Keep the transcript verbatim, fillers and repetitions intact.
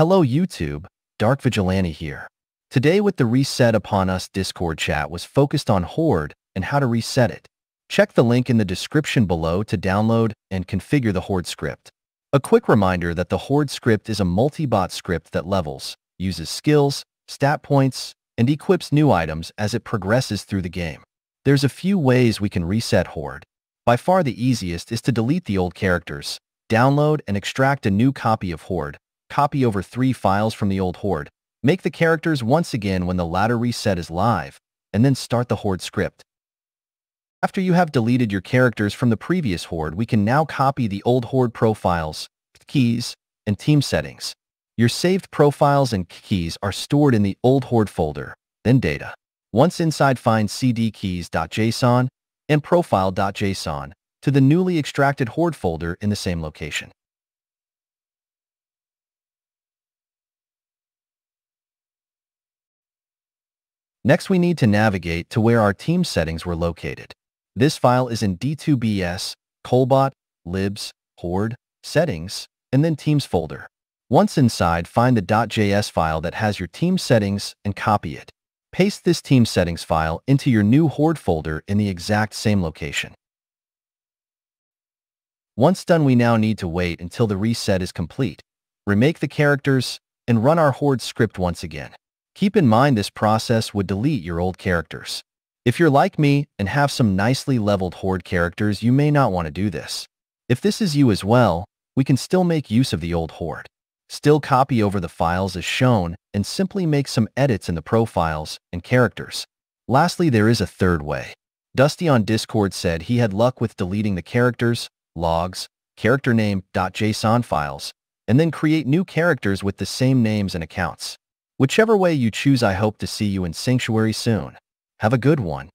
Hello YouTube, Dark Vigilante here. Today with the Reset Upon Us Discord chat was focused on Horde and how to reset it. Check the link in the description below to download and configure the Horde script. A quick reminder that the Horde script is a multi-bot script that levels, uses skills, stat points, and equips new items as it progresses through the game. There's a few ways we can reset Horde. By far the easiest is to delete the old characters, download and extract a new copy of Horde, copy over three files from the old Horde, make the characters once again when the latter reset is live, and then start the Horde script. After you have deleted your characters from the previous Horde, we can now copy the old Horde profiles, keys, and team settings. Your saved profiles and keys are stored in the old Horde folder, then data. Once inside, find cdkeys.json and profile.json to the newly extracted Horde folder in the same location. Next, we need to navigate to where our team settings were located. This file is in D two B S, Colbot, Libs, Horde, Settings, and then Teams folder. Once inside, find the .js file that has your team settings and copy it. Paste this team settings file into your new Horde folder in the exact same location. Once done, we now need to wait until the reset is complete, remake the characters, and run our Horde script once again. Keep in mind this process would delete your old characters. If you're like me and have some nicely leveled Horde characters, you may not want to do this. If this is you as well, we can still make use of the old Horde. Still copy over the files as shown and simply make some edits in the profiles and characters. Lastly, there is a third way. Dusty on Discord said he had luck with deleting the characters, logs, character name.json files, and then create new characters with the same names and accounts. Whichever way you choose, I hope to see you in Sanctuary soon. Have a good one.